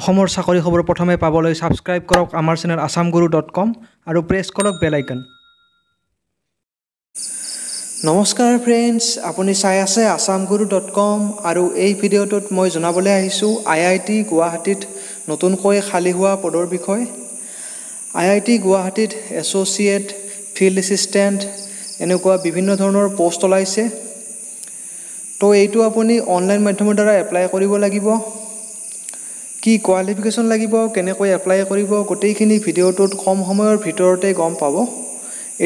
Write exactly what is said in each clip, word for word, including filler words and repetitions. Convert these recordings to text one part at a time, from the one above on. অসমৰ চাকৰি খবৰ প্ৰথমে পাবলৈ সাবস্ক্রাইব কৰক আমাৰ চেনেল assamguru dot com আৰু প্ৰেছ কৰক বেল আইকন। নমস্কাৰ ফ্ৰেণ্ডছ, আপুনি চাই আছে assamguru dot com আৰু এই ভিডিঅ'টোত মই জনাবলৈ আহিছো I I T গুৱাহাটীত নতুনকৈ খালি হোৱা পদৰ বিষয়ে। I I T গুৱাহাটীত এছ'চিয়েট, ফিল্ড এছিষ্টেণ্ট এনেকুৱা বিভিন্ন ধৰণৰ পোষ্ট ওলাইছে। তো এইটো আপুনি অনলাইন মাধ্যমৰ দ্বাৰা এপ্লাই কৰিব লাগিব। की क्वालिफिकेशन लगभग के एप्लाई गोटेखी भिडिओ कम समय भरते गम पा।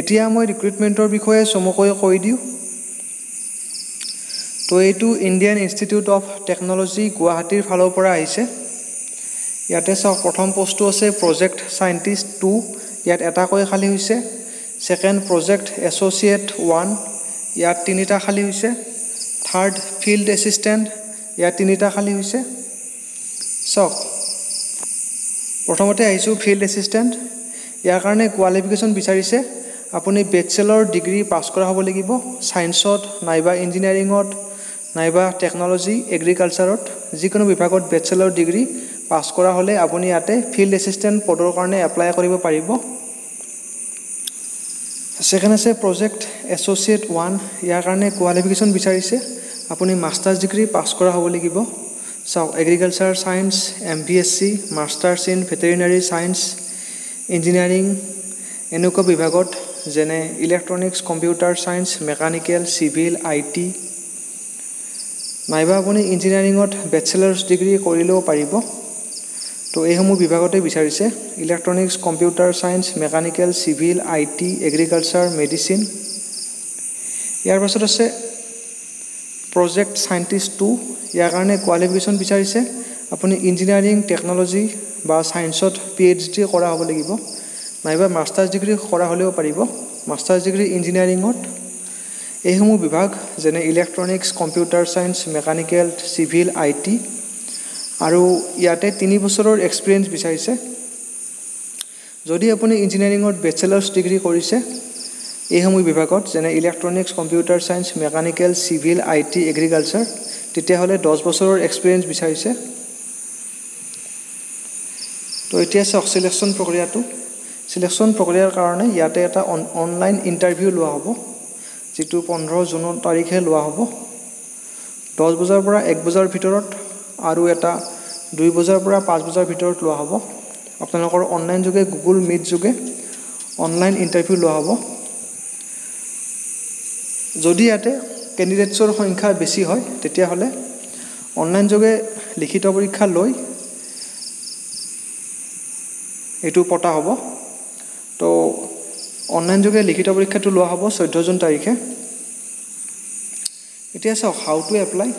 एतिया मैं रिक्रुटमेंटर विषय चमुक कह दी। तो यू इंडियन इन्स्टिट्यूट अफ टेक्नोलॉजी गुवाहाटीर फलरपरा इते चाक प्रथम पोस्ट आसे प्रोजेक्ट साइंटिस्ट टू इतना एटाक खाली। सेकेंड प्रोजेक्ट एसोसिएट वन इतना तीनटा खाली। थार्ड फील्ड एसिस्टेंट इतना तीनटा खाली। सक प्रथमते आइसो फील्ड एसिस्टेंट यार कारण क्वालिफिकेशन विचारिसे आपुनी बेचलर डिग्री पास करा हब लगिब साइंसत नाइबा इंजिनियरिंगत नाइबा टेक्नोलॉजी एग्रीकालचारत जिकोनो विभागत बेचलर डिग्री पास करा हले आपुनी याते फील्ड एसिस्टेंट पदर कारणे एप्लाई करिब पारिब। सेकेंड आसे प्रोजेक्ट एसोसिएट वन यार कारण क्वालिफिकेशन विचारिसे आपुनी मास्टार्स डिग्री पास करा हब लगिब। So, agriculture science, M B S C, masters in veterinary science, engineering এনেকুৱা বিভাগত যেনে electronics, computer science, mechanical, civil, IT নাইবা আপুনি ইঞ্জিনিয়াৰিঙত বেচেলাৰ্ছ ডিগ্ৰী কৰিলেও পাৰিব। তো এইসমূহ বিভাগতে বিচাৰিছে electronics, computer science, mechanical, civil, IT, agriculture, medicine. ইয়াৰ পাছত আছে प्रोजेक्ट साइंटिस्ट टू यार कारण क्वालिफिकेशन विचारिसे आपुनी इंजिनियरिंग टेक्नोलॉजी बा साइंसत पीएचडी करा हब लगिब नाइबा मास्टार्स डिग्री करा हलेओ पारिब। मास्टार्स डिग्री इंजिनियरिंगत एहमु विभाग जेने electronics, computer science, mechanical, civil, IT आरो याते तीन बछৰৰ एक्सपीरियंस विचारिसे। जदि आपुनी इंजिनियरिंगत बेचेलर्स डिग्री करिसे एहमु विभागत जेने electronics, computer science, mechanical, civil, IT, agriculture तेतिया हले दस बछर एक्सपीरियंस विचारिसे। तो एतिया सक सिलेक्शन प्रक्रिया तो सिलेक्शन प्रक्रियार कारणे याते एटा ऑनलाइन इंटरव्यू लोआ हबो जितु पंद्रह जून तारिखे लोआ हबो दस बजार परा एक बजार भितरत आरो एटा दुई बजार परा पाँच बजार भितरत लोआ हबो। आपनालोकर ऑनलाइन जोगे गुगल मीट जोगे ऑनलाइन इंटरव्यू लोआ हबो। जदि इते कैंडिडेट्सर संख्या बेसि है तेतिया हले ऑनलाइन जोगे लिखित परीक्षा लई एटु पता हबो। तो ऑनलाइन जोगे लिखित परीक्षा तो लोआ हबो चौदह जून तारिखे। एतिया सा हाउ टू एप्लाई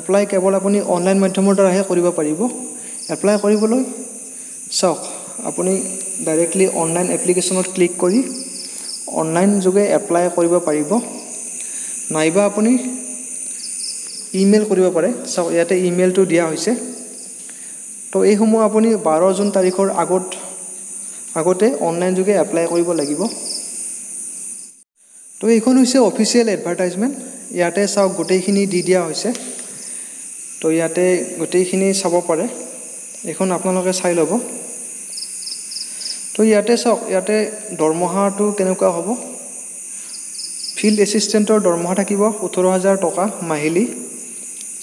एप्लाई केवल आपुनी ऑनलाइन माध्यम द्वाराहे करिबा पारिब। एप्लाई करिबोलै सक आपुनी डायरेक्टली ऑनलाइन एप्लिकेशनत क्लिक करि ऑनलाइन जोगे एप्लाई करिबा पारिब नाइबा आपुनी इमेल करिबा पारे। सो याते इमेल तो दिया होइसे। तो ए हमो आपुनी बारह जून तारिखर आगत आगते ऑनलाइन जोगे एप्लाई करिबो लागिबो। तो एखन होइसे ऑफिशियल एडवर्टाइजमेंट याते साउ गोटेखिनि दि दिया होइसे। तो याते गोटेखिनि साबो पारे एखन आपनालोके चाइ लबो। तो इते सक इते दरमहा तो केनेकुआ हबो फील्ड एसिस्टेंटर दरमहा थाकिब अठारह हजार टका माहिली।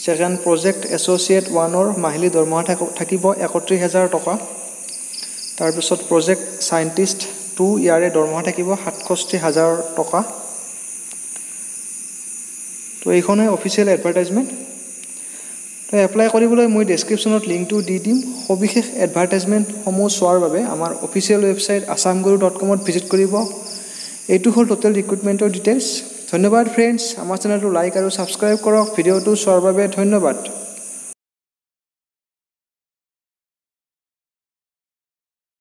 सेकेंड प्रोजेक्ट एसोसिएट वानर माहिली दरमहा थाकिब एकत्रिश हजार टका। तार पिছত प्रोजेक्ट साइंटिस्ट टू यारे दरमहा थाकिब सतषष्ठी हजार टका। तो एखने ऑफिशियल एडवर्टाइजमेंट। तो एप्लाई কৰিবলৈ মই ডেসক্ৰিপচনত লিংকটো দি দিম। সবিশেষ এডভাৰটাইজমেণ্ট সমূহ চোৱাৰ বাবে আমাৰ official website assamguru dot com ত ভিজিট কৰিব। এইটো হ'ল টোটেল ৰিক্ৰুটমেণ্টৰ ডিটেইলছ। ধন্যবাদ ফ্ৰেণ্ডছ, আমাৰ চেনেলটো লাইক আৰু ছাবস্ক্ৰাইব কৰক। ভিডিঅ'টো চোৱাৰ বাবে ধন্যবাদ।